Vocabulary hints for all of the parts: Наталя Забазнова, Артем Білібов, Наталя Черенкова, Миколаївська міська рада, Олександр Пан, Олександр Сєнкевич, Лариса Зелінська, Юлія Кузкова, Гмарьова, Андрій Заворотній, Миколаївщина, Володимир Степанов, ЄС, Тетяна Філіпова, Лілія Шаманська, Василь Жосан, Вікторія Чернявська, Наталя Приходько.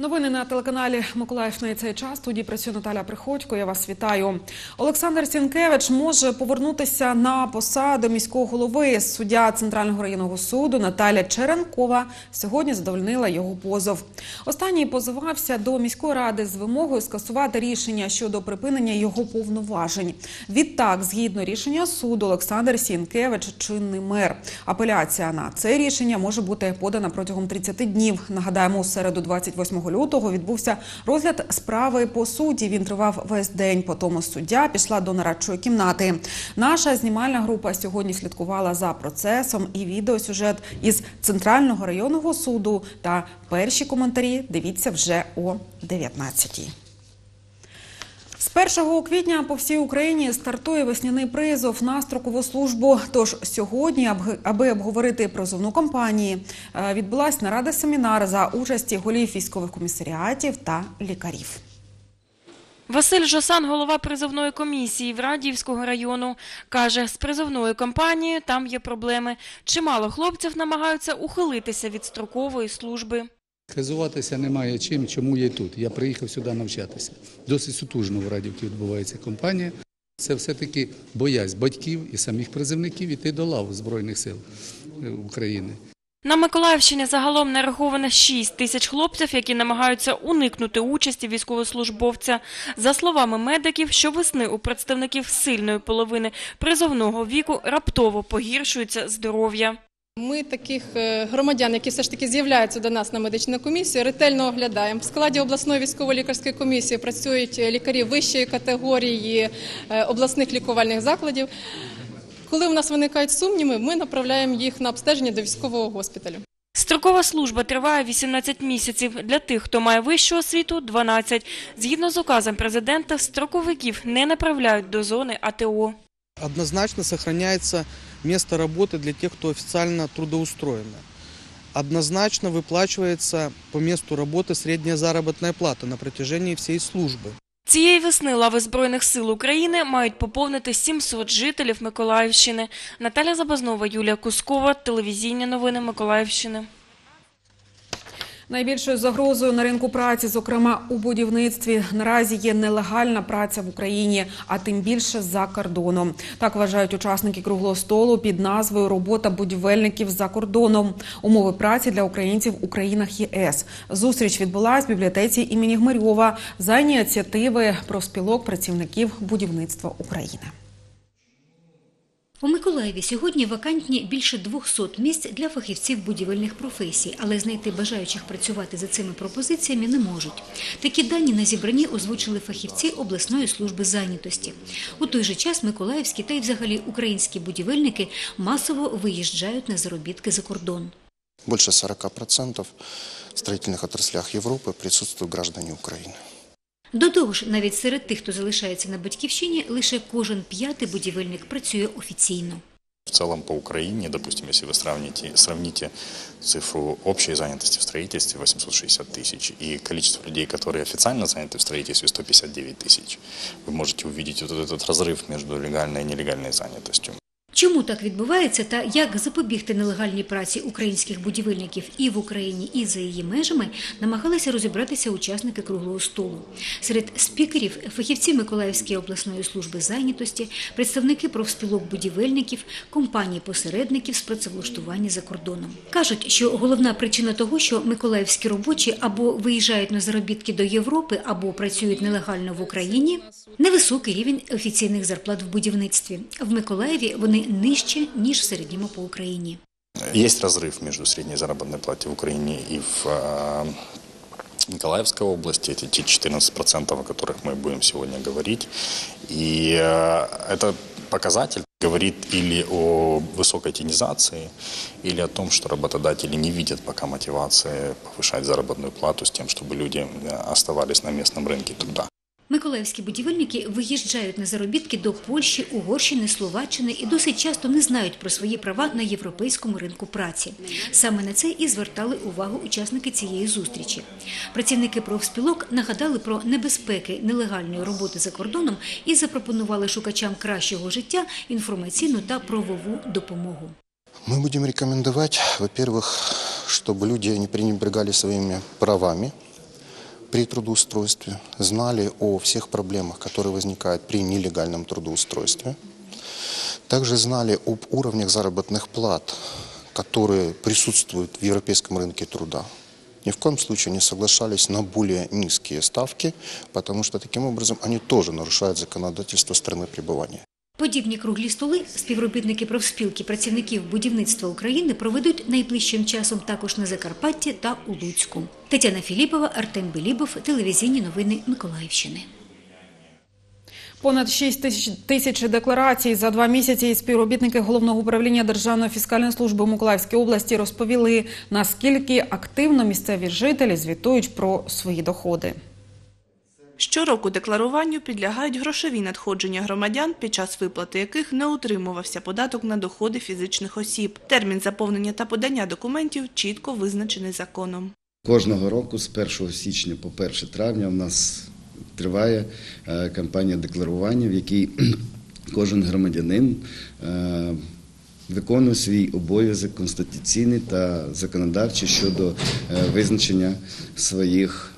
Новини на телеканалі «Миколаївщина» і цей час. В студії працює Наталя Приходько. Я вас вітаю. Олександр Сєнкевич може повернутися на посаду міського голови. Суддя Центрального районного суду Наталя Черенкова сьогодні задовольнила його позов. Останній позивався до міської ради з вимогою скасувати рішення щодо припинення його повноважень. Відтак, згідно рішення суду, Олександр Сєнкевич – чинний мер. Апеляція на це рішення може бути подана протягом 30 днів. Нагадаємо, у середу 28 лютого відбувся розгляд справи по суді. Він тривав весь день. Потім суддя пішла до нарадчої кімнати. Наша знімальна група сьогодні слідкувала за процесом, і відеосюжет із Центрального районного суду та перші коментарі дивіться вже о 19-й. З 1 квітня по всій Україні стартує весняний призов на строкову службу. Тож сьогодні, аби обговорити призовну кампанію, відбулась нарада-семінар за участі голів військових комісаріатів та лікарів. Василь Жосан, голова призовної комісії Врадівського району, каже, з призовною кампанією там є проблеми. Чимало хлопців намагаються ухилитися від строкової служби. Кризуватися немає чим, чому я й тут. Я приїхав сюди навчатися. Досить сутужно в Радівці відбувається кампанія. Це все-таки боязнь батьків і самих призовників йти до лав Збройних сил України. На Миколаївщині загалом нараховано 6 тисяч хлопців, які намагаються уникнути участі військовослужбовця. За словами медиків, щовесни у представників сильної половини призовного віку раптово погіршується здоров'я. Ми таких громадян, які все ж таки з'являються до нас на медичну комісію, ретельно оглядаємо. В складі обласної військово-лікарської комісії працюють лікарі вищої категорії обласних лікувальних закладів. Коли у нас виникають сумніви, ми направляємо їх на обстеження до військового госпіталю. Строкова служба триває 18 місяців. Для тих, хто має вищу освіту – 12. Згідно з указом президента, строковиків не направляють до зони АТО. Однозначно зберігається место работы для тех, кто официально трудоустроено. Однозначно выплачивается по месту работы средняя заработная плата на протяжении всей службы. Цієї весни лави Збройних сил України мають поповнити 700 жителів Миколаївщини. Наталя Забазнова, Юлія Кузкова, телевізійні новини Миколаївщини. Найбільшою загрозою на ринку праці, зокрема у будівництві, наразі є нелегальна праця в Україні, а тим більше за кордоном. Так вважають учасники круглого столу під назвою «Робота будівельників за кордоном. Умови праці для українців у країнах ЄС». Зустріч відбулась в бібліотеці імені Гмарьова за ініціативи профспілок працівників будівництва України. У Миколаєві сьогодні вакантні більше 200 місць для фахівців будівельних професій, але знайти бажаючих працювати за цими пропозиціями не можуть. Такі дані на зібранні озвучили фахівці обласної служби зайнятості. У той же час миколаївські та й взагалі українські будівельники масово виїжджають на заробітки за кордон. Більше 40% в будівельних отраслях Європи присутствують громадяни України. До того ж, навіть серед тих, хто залишається на батьківщині, лише кожен 5-й будівельник працює офіційно. В цілому по Україні, допустим, якщо ви сравните цифру общої зайнятості в будівництві 860 тисяч і кількість людей, які офіційно зайняті в будівництві 159 тисяч, ви можете побачити цей розрив між легальною і нелегальною зайнятістю. Чому так відбувається та як запобігти нелегальній праці українських будівельників і в Україні, і за її межами, намагалися розібратися учасники круглого столу. Серед спікерів – фахівці Миколаївської обласної служби зайнятості, представники профспілок будівельників, компаній-посередників з працевлаштування за кордоном. Кажуть, що головна причина того, що миколаївські робочі або виїжджають на заробітки до Європи, або працюють нелегально в Україні – невисокий рівень офіційних зарплат в будівництві. В Миколаєві вони нижче, ніж в середньому по Україні. Є розрив між середньою заробітною платою в Україні і в Миколаївській області. Це ті 14%, о яких ми будемо сьогодні говорити. І цей показатель говорить або о високій тінізації, або о тому, що роботодателі не бачать поки мотивації підвищувати заробітну плату з тим, щоб люди залишалися на місцевому ринку труда. Миколаївські будівельники виїжджають на заробітки до Польщі, Угорщини, Словаччини і досить часто не знають про свої права на європейському ринку праці. Саме на це і звертали увагу учасники цієї зустрічі. Працівники профспілок нагадали про небезпеки нелегальної роботи за кордоном і запропонували шукачам кращого життя інформаційну та правову допомогу. Ми будемо рекомендувати, по-перше, щоб люди не пренебрегали своїми правами, при трудоустройстве, знали о всех проблемах, которые возникают при нелегальном трудоустройстве, также знали об уровнях заработных плат, которые присутствуют в европейском рынке труда. Ни в коем случае не соглашались на более низкие ставки, потому что таким образом они тоже нарушают законодательство страны пребывания. Подібні круглі столи співробітники профспілки працівників будівництва України проведуть найближчим часом також на Закарпатті та у Луцьку. Тетяна Філіпова, Артем Білібов, телевізійні новини Миколаївщини. Понад 6 тисяч декларацій за 2 місяці співробітники Головного управління Державної фіскальної служби Миколаївської області розповіли, наскільки активно місцеві жителі звітують про свої доходи. Щороку декларуванню підлягають грошові надходження громадян, під час виплати яких не утримувався податок на доходи фізичних осіб. Термін заповнення та подання документів чітко визначений законом. Кожного року з 1 січня по 1 травня у нас триває кампанія декларування, в якій кожен громадянин виконує свій обов'язок конституційний та законодавчий щодо визначення своїх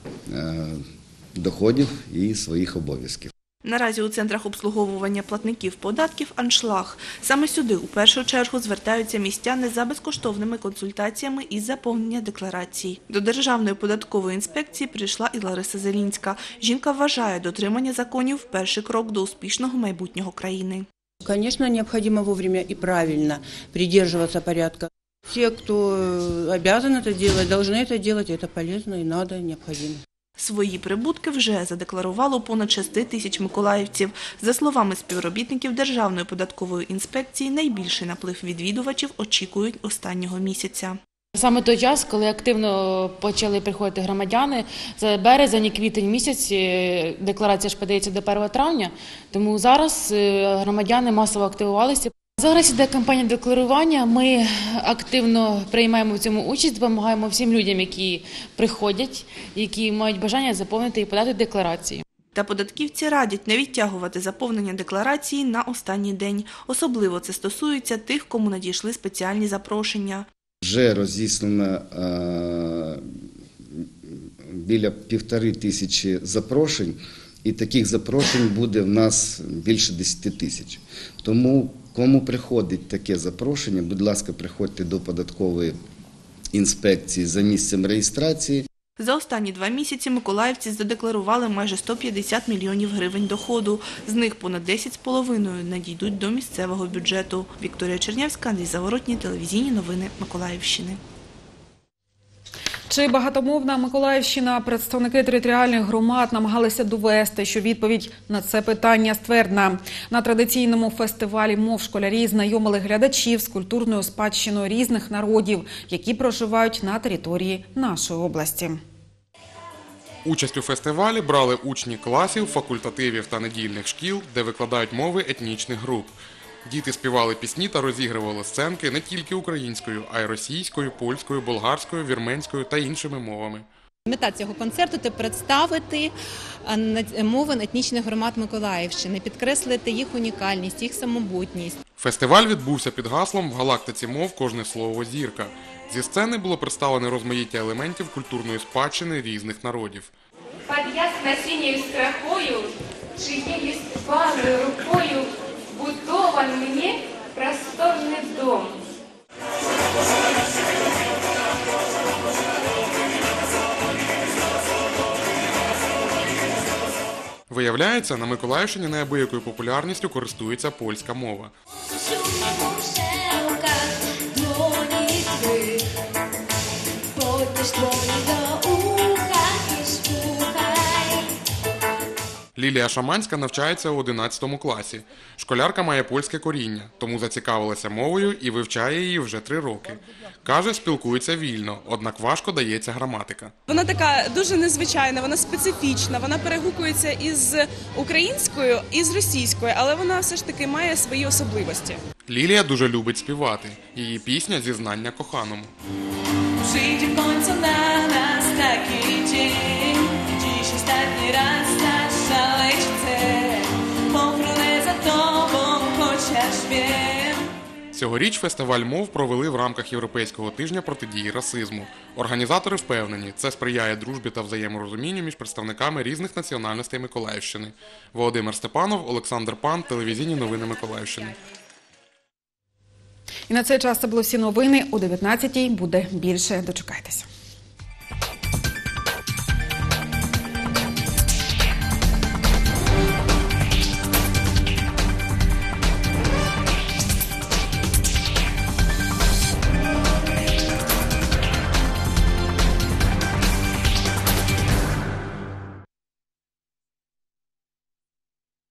доходів і своїх обов'язків. Наразі у центрах обслуговування платників податків аншлаг. Саме сюди у першу чергу звертаються містяни за безкоштовними консультаціями із заповнення декларацій. До Державної податкової інспекції прийшла і Лариса Зелінська. Жінка вважає, дотримання законів – перший крок до успішного майбутнього країни. Звісно, необхідно вовремя і правильно придержуватися порядку. Всі, хто обов'язані це робити, повинні це робити, це полезно і треба, необхідно. Свої прибутки вже задекларувало понад 6 тисяч миколаївців. За словами співробітників Державної податкової інспекції, найбільший наплив відвідувачів очікують останнього місяця. Саме той час, коли активно почали приходити громадяни, за березень і квітень місяць декларація ж подається до 1 травня, тому зараз громадяни масово активувалися. Зараз іде кампанія декларування, ми активно приймаємо в цьому участь, допомагаємо всім людям, які приходять, які мають бажання заповнити і подати декларації. Та податківці радять не відтягувати заповнення декларації на останній день. Особливо це стосується тих, кому надійшли спеціальні запрошення. Вже розіслано біля 1500 запрошень, і таких запрошень буде в нас більше 10 тисяч. Тому кому приходить таке запрошення, будь ласка, приходьте до податкової інспекції за місцем реєстрації. За останні 2 місяці миколаївці задекларували майже 150 мільйонів гривень доходу. З них понад 10,5 надійдуть до місцевого бюджету. Вікторія Чернявська, Андрій Заворотній, телевізійні новини Миколаївщини. Чи багатомовна Миколаївщина? Представники територіальних громад намагалися довести, що відповідь на це питання ствердна. На традиційному фестивалі мов школярі знайомили глядачів з культурною спадщиною різних народів, які проживають на території нашої області. Участь у фестивалі брали учні класів, факультативів та недільних шкіл, де викладають мови етнічних груп. Діти співали пісні та розігрували сценки не тільки українською, а й російською, польською, болгарською, вірменською та іншими мовами. Мета цього концерту – це представити мови етнічних громад Миколаївщини, підкреслити їх унікальність, їх самобутність. Фестиваль відбувся під гаслом «В галактиці мов кожне слово – зірка». Зі сцени було представлено розмаїття елементів культурної спадщини різних народів. Під'ясна синьою строкою, чиєюсь палою рукою, «Будован мені просторний дом». Виявляється, на Миколаївщині неабиякою популярністю користується польська мова. Лілія Шаманська навчається у 11 класі. Школярка має польське коріння, тому зацікавилася мовою і вивчає її вже 3 роки. Каже, спілкується вільно, однак важко дається граматика. Вона така дуже незвичайна, вона специфічна, вона перегукується із українською, і з російською, але вона все ж таки має свої особливості. Лілія дуже любить співати. Її пісня «Зізнання коханому». Прийде конця на нас такий день, і ще останній раз так. Цьогоріч фестиваль мов провели в рамках Європейського тижня протидії расизму. Організатори впевнені, це сприяє дружбі та взаєморозумінню між представниками різних національностей Миколаївщини. Володимир Степанов, Олександр Пан, телевізійні новини Миколаївщини. І на цей час це були всі новини. О 19-й буде більше. Дочекайтеся.